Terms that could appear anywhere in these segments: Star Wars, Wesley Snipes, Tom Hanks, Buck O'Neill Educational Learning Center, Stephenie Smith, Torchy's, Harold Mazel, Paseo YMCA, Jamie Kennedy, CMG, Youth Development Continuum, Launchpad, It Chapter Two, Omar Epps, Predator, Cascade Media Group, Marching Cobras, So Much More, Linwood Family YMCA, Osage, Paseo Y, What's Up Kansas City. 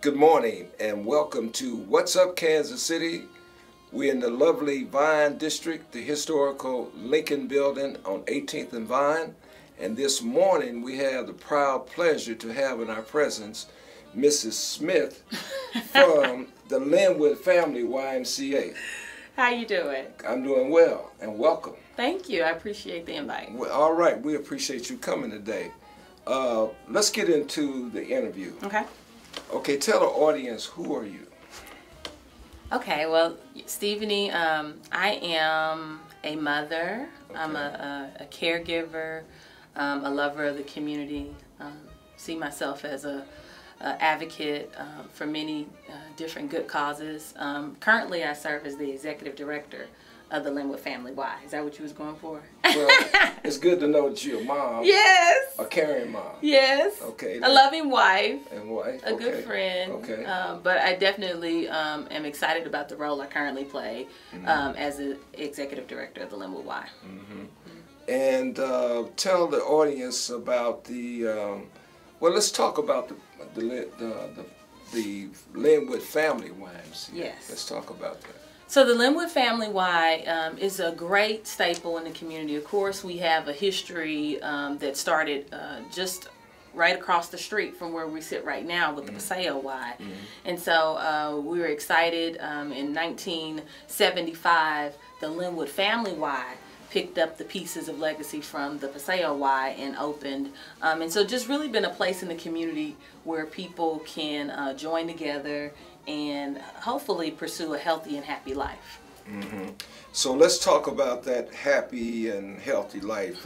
Good morning and welcome to What's Up Kansas City. We're in the lovely Vine District, the historical Lincoln Building on 18th and Vine. And this morning we have the proud pleasure to have in our presence Mrs. Smith from the Linwood Family YMCA. How you doing? I'm doing well and welcome. Thank you. I appreciate the invite. Well, all right. We appreciate you coming today. Let's get into the interview. Okay. Okay, tell the audience, who are you? Okay, well, Stephenie, I am a mother, okay. I'm a caregiver, a lover of the community, see myself as a advocate for many different good causes. Currently, I serve as the executive director of the Linwood Family Y. Is that what you was going for? Well, it's good to know that you're a mom. Yes. A caring mom. Yes. Okay. A loving wife. And wife. A okay. good friend. Okay. But I definitely am excited about the role I currently play as the executive director of the Linwood Y. Mm-hmm. And tell the audience about the, well, let's talk about the Linwood Family YMCA. Yes. Let's talk about that. So the Linwood Family Y is a great staple in the community. Of course, we have a history that started just right across the street from where we sit right now with the Paseo Y. Mm-hmm. And so we were excited in 1975, the Linwood Family Y picked up the pieces of legacy from the Paseo Y and opened. And so just really been a place in the community where people can join together and hopefully pursue a healthy and happy life. Mm-hmm. So let's talk about that happy and healthy life.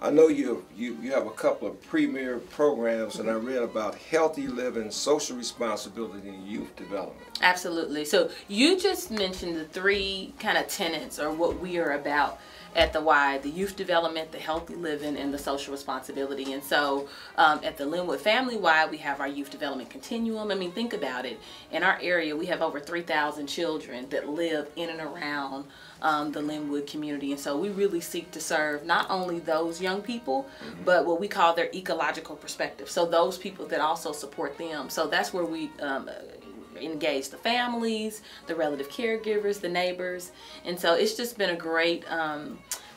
I know you have a couple of premier programs, and I read about healthy living, social responsibility, and youth development. Absolutely. So you just mentioned the three kind of tenets or what we are about at the Y: the youth development, the healthy living, and the social responsibility. And so at the Linwood Family Y, we have our youth development continuum. I mean, think about it. In our area, we have over 3,000 children that live in and around the Linwood community. And so we really seek to serve not only those young people, but what we call their ecological perspective. So those people that also support them. So that's where we engage the families, the relative caregivers, the neighbors. And so it's just been a great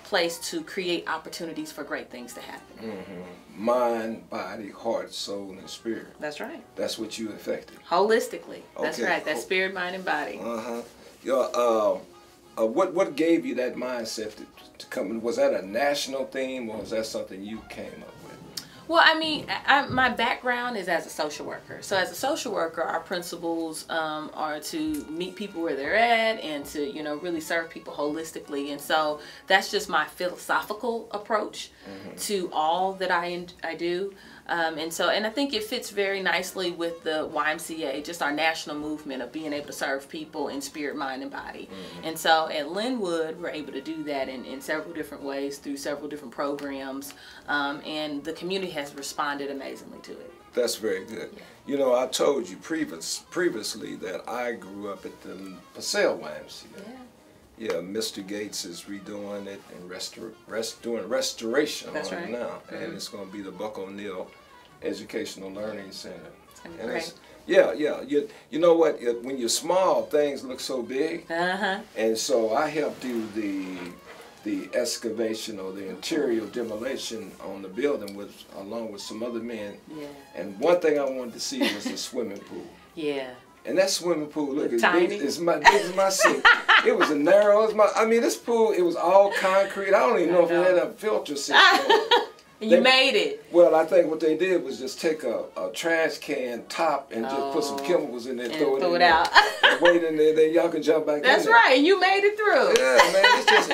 place to create opportunities for great things to happen. Mm-hmm. Mind, body, heart, soul, and spirit. That's right. That's what you affected. Holistically. Okay. That's right. That's spirit, mind, and body. Uh-huh. What gave you that mindset to come? Was that a national theme, or was that something you came up with? Well, I mean, my background is as a social worker. So as a social worker, our principles are to meet people where they're at and to, you know, really serve people holistically. And so that's just my philosophical approach to all that I do. And I think it fits very nicely with the YMCA, just our national movement of being able to serve people in spirit, mind, and body. And so at Linwood, we're able to do that in several different ways through several different programs, and the community has responded amazingly to it. That's very good. Yeah. You know, I told you previously that I grew up at the Paseo YMCA. Yeah. Yeah, Mr. Gates is redoing it and doing restoration That's right. now, and it's going to be the Buck O'Neill Educational Learning Center. And it's, yeah. You know what? When you're small, things look so big. And so I helped do the excavation or the interior demolition on the building along with some other men. Yeah. And one thing I wanted to see was the swimming pool. Yeah. And that swimming pool, look, it's my seat. It was narrow. I mean, this pool, it was all concrete. I don't even know if it had a filter system. You made it. Well, I think what they did was just take a trash can top and just put some chemicals in there and throw it out. Wait in there, then y'all can jump back in there. That's right. You made it through. Yeah, man.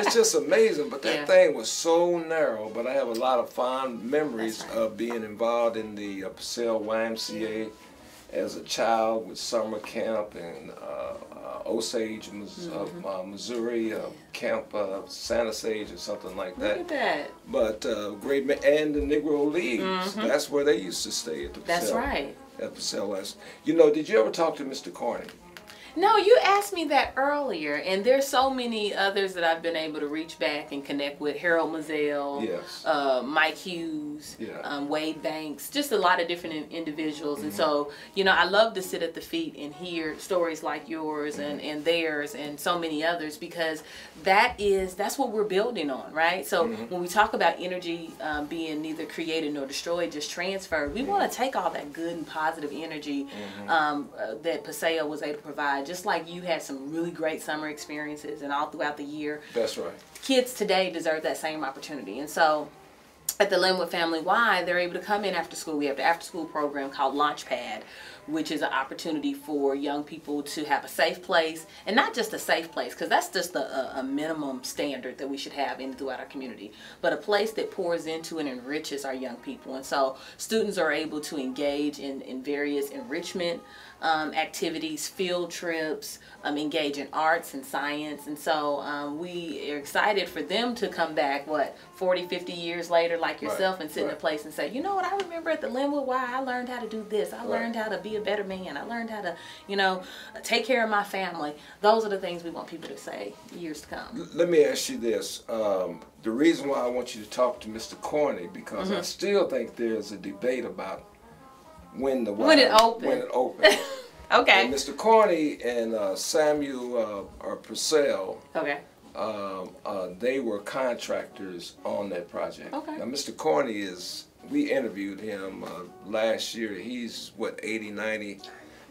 It's just amazing. But that thing was so narrow. But I have a lot of fond memories of being involved in the Paseo YMCA. As a child with summer camp in Osage, Missouri, Camp Santa Sage or something like that. Look at that. But and the Negro Leagues, that's where they used to stay at the Paseo. That's right. At Paseo. You know, did you ever talk to Mr. Carney? No, you asked me that earlier, and there's so many others that I've been able to reach back and connect with. Harold Mazel, yes. Mike Hughes, yeah. Wade Banks, just a lot of different individuals. Mm-hmm. And so, you know, I love to sit at the feet and hear stories like yours mm-hmm. and theirs and so many others, because that's what we're building on, right? So mm-hmm. when we talk about energy being neither created nor destroyed, just transferred, we mm-hmm. want to take all that good and positive energy mm-hmm. That Paseo was able to provide. Just like you had some really great summer experiences and all throughout the year. That's right. Kids today deserve that same opportunity. And so at the Linwood Family Y, they're able to come in after school. We have the after school program called Launchpad, which is an opportunity for young people to have a safe place, and not just a safe place, because that's just a minimum standard that we should have throughout our community, but a place that pours into and enriches our young people. And so students are able to engage in various enrichment activities, field trips, engage in arts and science. And so we are excited for them to come back, what, 40, 50 years later, like yourself, right, and sit right. in a place and say, you know what, I remember at the Linwood Y, I learned how to do this. I right. learned how to be a better man. I learned how to, you know, take care of my family. Those are the things we want people to say years to come. Let me ask you this. The reason why I want you to talk to Mr. Corney, because mm-hmm. I still think there's a debate about when the when it opened. Okay. And Mr. Corney and Samuel or Purcell. Okay. They were contractors on that project. Okay. Now, Mr. Corney is. We interviewed him last year. He's, what, 80, 90,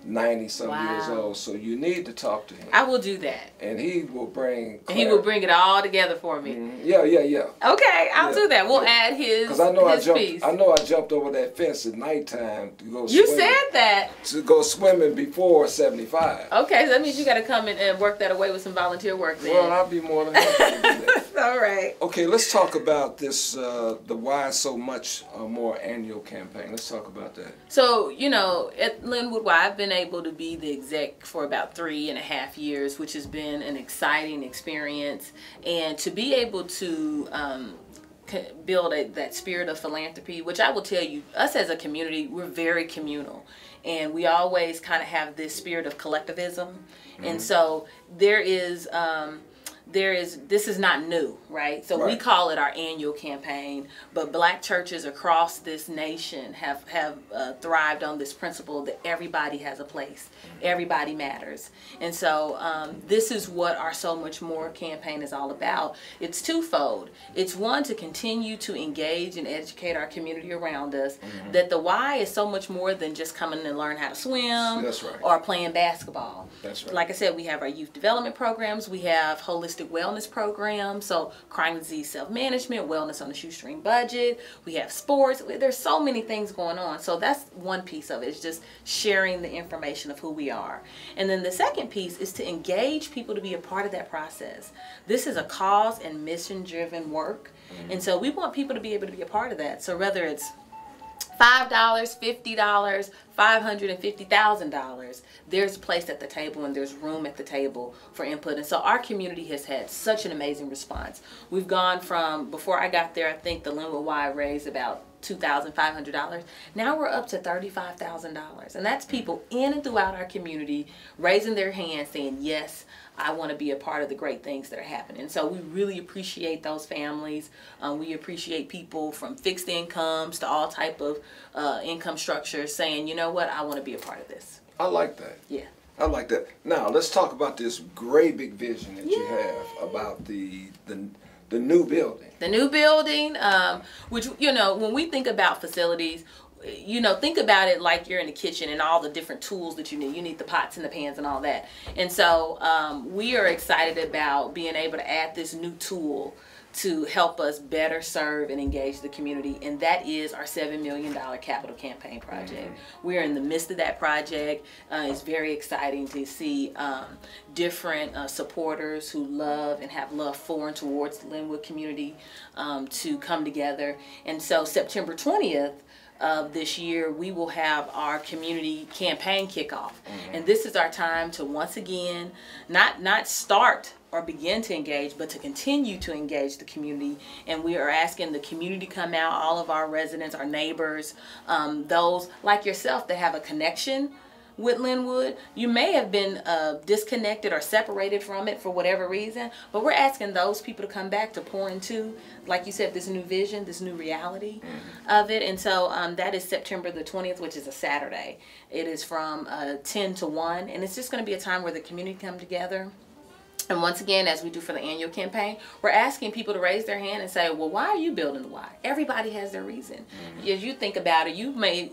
90-some wow. years old. So you need to talk to him. I will do that. And he will bring... Clarity. He will bring it all together for me. Mm-hmm. Yeah, yeah, yeah. Okay, I'll do that. We'll add his piece. I know I jumped over that fence at nighttime to go swimming. You said that. To go swimming before 75. Okay, so that means you got to come in and work that away with some volunteer work then. Well, I'll be more than happy to do that. All right. Okay, let's talk about this, the Why So Much More annual campaign. Let's talk about that. So, you know, at Linwood Y, I've been able to be the exec for about 3.5 years, which has been an exciting experience. And to be able to build that spirit of philanthropy, which I will tell you, us as a community, we're very communal. And we always kind of have this spirit of collectivism. Mm-hmm. And so there is... this is not new, right? So right. we call it our annual campaign, but black churches across this nation have thrived on this principle that everybody has a place, everybody matters. And so this is what our So Much More campaign is all about. It's twofold. It's one, to continue to engage and educate our community around us, mm-hmm. that the why is so much more than just coming and learn how to swim That's right. or playing basketball. That's right. Like I said, we have our youth development programs, we have holistic wellness program, so crime and disease self-management, wellness on a shoestring budget, we have sports, there's so many things going on. So that's one piece of it, is just sharing the information of who we are. And then the second piece is to engage people to be a part of that process. This is a cause and mission driven work, mm-hmm. and so we want people to be able to be a part of that. So whether it's $5, $50, $550,000, there's a place at the table and there's room at the table for input. And so our community has had such an amazing response. We've gone from, before I got there, I think the Linwood Y raised about $2,500. Now we're up to $35,000. And that's people in and throughout our community raising their hands saying, yes, I want to be a part of the great things that are happening. So we really appreciate those families. We appreciate people from fixed incomes to all type of income structures saying, you know what, I want to be a part of this. I like that. Yeah. I like that. Now let's talk about this great big vision that Yay. You have about the new building. The new building, which, you know, when we think about facilities, you know, think about it like you're in the kitchen and all the different tools that you need. You need the pots and the pans and all that. And so we are excited about being able to add this new tool to help us better serve and engage the community, and that is our $7 million capital campaign project. Mm-hmm. We're in the midst of that project. It's very exciting to see different supporters who love and have love for and towards the Linwood community to come together. And so September 20th, of this year, we will have our community campaign kickoff, mm-hmm. and this is our time to once again not start or begin to engage, but to continue to engage the community. And we are asking the community to come out, all of our residents, our neighbors, those like yourself that have a connection with Linwood. You may have been disconnected or separated from it for whatever reason, but we're asking those people to come back to pour into, like you said, this new vision, this new reality of it. And so that is September the 20th, which is a Saturday. It is from 10 to 1, and it's just going to be a time where the community come together. And once again, as we do for the annual campaign, we're asking people to raise their hand and say, well, why are you building the Y? Everybody has their reason. As you think about it, you may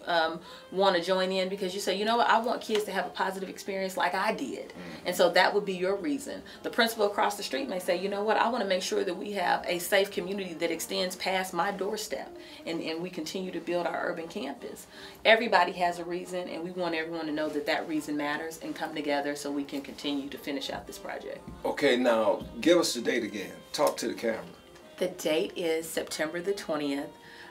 want to join in because you say, you know what, I want kids to have a positive experience like I did. And so that would be your reason. The principal across the street may say, you know what, I want to make sure that we have a safe community that extends past my doorstep and we continue to build our urban campus. Everybody has a reason, and we want everyone to know that that reason matters and come together so we can continue to finish out this project. Okay, now give us the date again. Talk to the camera. The date is September the 20th,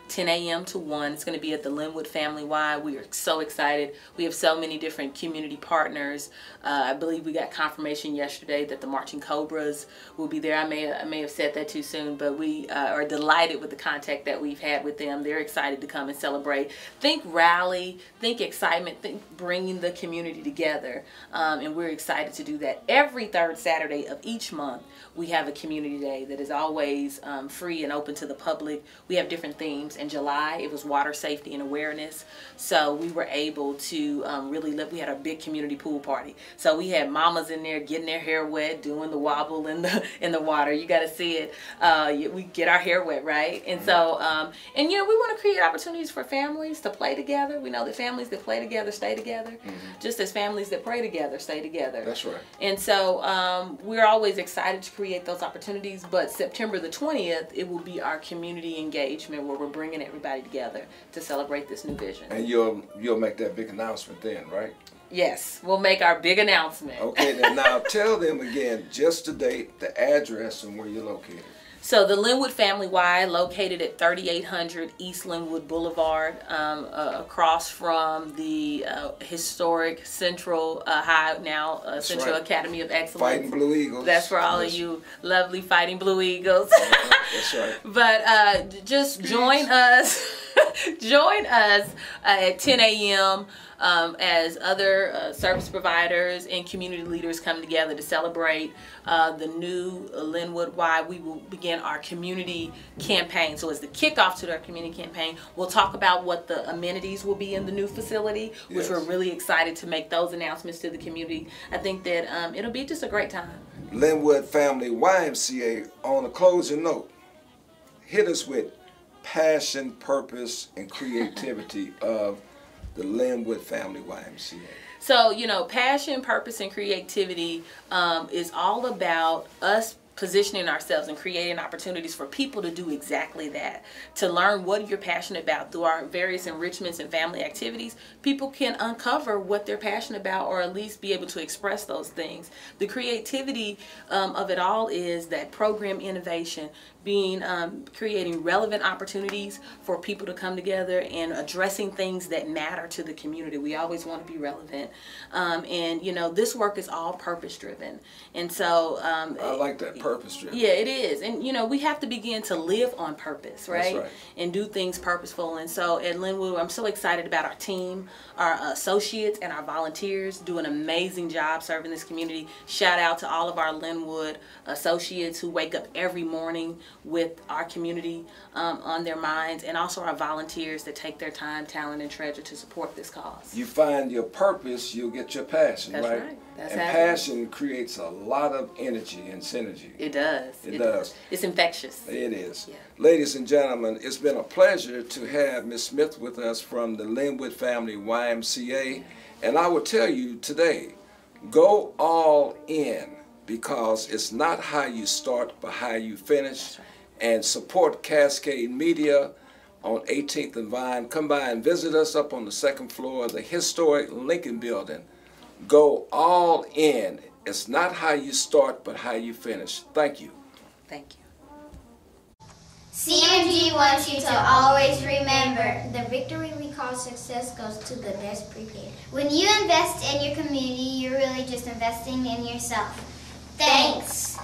10 a.m. to 1. It's going to be at the Linwood Family Y. We are so excited. We have so many different community partners. I believe we got confirmation yesterday that the Marching Cobras will be there. I may have said that too soon, but we are delighted with the contact that we've had with them. They're excited to come and celebrate. Think rally, think excitement, think bringing the community together, and we're excited to do that. Every third Saturday of each month, we have a community day that is always free and open to the public. We have different themes. In July, it was water safety and awareness, so we were able to really live. We had a big community pool party, so we had mamas in there getting their hair wet, doing the wobble in the water. You got to see it. We get our hair wet, right? And so, and you know, we want to create opportunities for families to play together. We know that families that play together stay together, just as families that pray together stay together. That's right. And so, we're always excited to create those opportunities. But September the 20th, it will be our community engagement where we're bringing everybody together to celebrate this new vision. And you'll make that big announcement then, right? Yes, we'll make our big announcement. Okay, then now tell them again just the date, the address, and where you're located. So the Linwood Family Y, located at 3800 East Linwood Boulevard, across from the historic Central High, now Central Academy of Excellence. Fighting Blue Eagles. That's for all of you lovely Fighting Blue Eagles. That's right. But just join us. Join us at 10 a.m. As other service providers and community leaders come together to celebrate the new Linwood Y. We will begin our community campaign. So as the kickoff to our community campaign, we'll talk about what the amenities will be in the new facility, which we're really excited to make those announcements to the community. I think that it'll be just a great time. Linwood Family YMCA, on a closing note, hit us with passion, purpose, and creativity of the Linwood Family YMCA. So, you know, passion, purpose, and creativity is all about us positioning ourselves and creating opportunities for people to do exactly that, to learn what you're passionate about through our various enrichments and family activities. People can uncover what they're passionate about, or at least be able to express those things. The creativity of it all is that program innovation, being creating relevant opportunities for people to come together and addressing things that matter to the community. We always want to be relevant, and you know, this work is all purpose driven, and so I like that, purpose driven. Yeah, it is, and you know, we have to begin to live on purpose, right? That's right. And do things purposeful. And so at Linwood, I'm so excited about our team, our associates, and our volunteers do an amazing job serving this community. Shout out to all of our Linwood associates who wake up every morning with our community on their minds, and also our volunteers that take their time, talent, and treasure to support this cause. You find your purpose, you'll get your passion. That's right. That's and passion creates a lot of energy and synergy. It does. It does. It's infectious. It is. Yeah. Ladies and gentlemen, it's been a pleasure to have Ms. Smith with us from the Linwood Family YMCA. And I will tell you today, go all in, because it's not how you start, but how you finish. Right. And support Cascade Media on 18th and Vine. Come by and visit us up on the second floor of the historic Lincoln Building. Go all in. It's not how you start, but how you finish. Thank you. Thank you. CMG wants you to always remember the victory we call success goes to the best prepared. When you invest in your community, you're really just investing in yourself. Thanks.